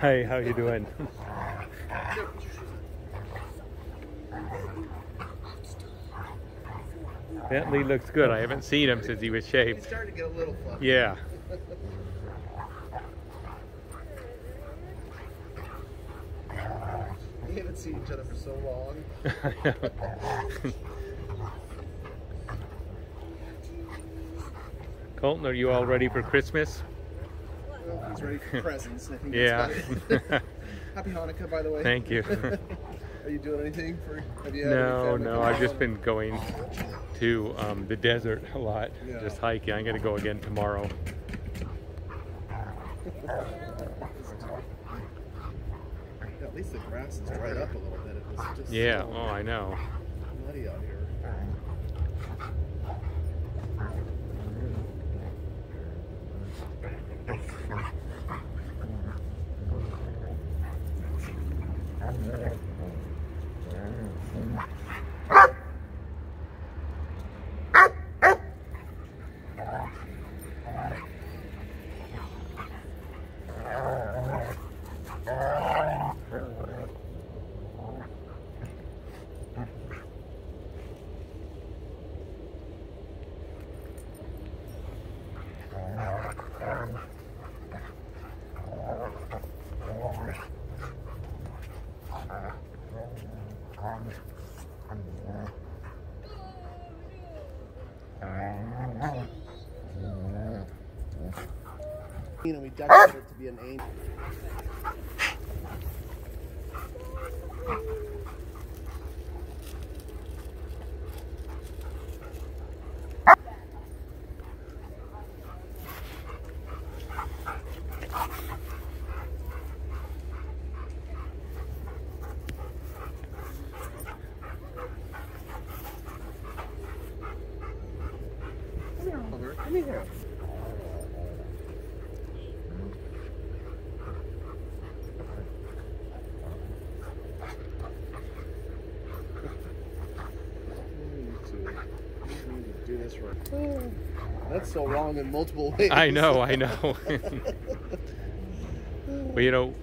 Hey, how are you doing? Bentley looks good. I haven't seen him since he was shaved. He's starting to get a little fluffy. Yeah. We haven't seen each other for so long. Colton, are you all ready for Christmas? Well, he's ready for presents. I think that's better. Happy Hanukkah, by the way. Thank you. Are you doing anything for? Have you had no. I've just been going to the desert a lot, just hiking. I'm gonna go again tomorrow. At least the grass is dried up a little bit. It was just so I know. Muddy out here. And we decorated it to be an angel. Come here. That's so wrong in multiple ways. I know. Well, you know,